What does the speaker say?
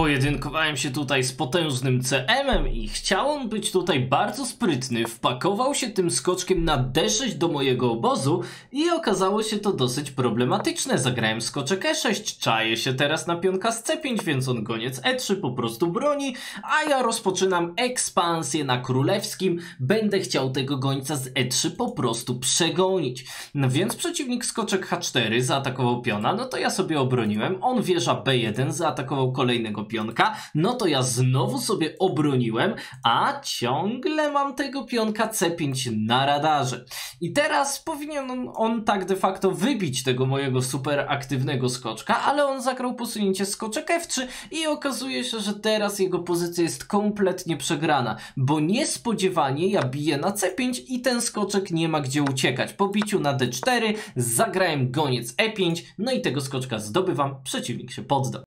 Pojedynkowałem się tutaj z potężnym CM-em i chciał on być tutaj bardzo sprytny. Wpakował się tym skoczkiem na D6 do mojego obozu i okazało się to dosyć problematyczne. Zagrałem skoczek E6, czaję się teraz na pionka z C5, więc on goniec E3 po prostu broni, a ja rozpoczynam ekspansję na królewskim. Będę chciał tego gońca z E3 po prostu przegonić. No więc przeciwnik skoczek H4 zaatakował piona, no to ja sobie obroniłem. On wieża B1 zaatakował kolejnego pionka, no to ja znowu sobie obroniłem, a ciągle mam tego pionka C5 na radarze. I teraz powinien on tak de facto wybić tego mojego super aktywnego skoczka, ale on zagrał posunięcie skoczek F3 i okazuje się, że teraz jego pozycja jest kompletnie przegrana, bo niespodziewanie ja biję na C5 i ten skoczek nie ma gdzie uciekać. Po biciu na D4 zagrałem goniec E5, no i tego skoczka zdobywam, przeciwnik się poddał.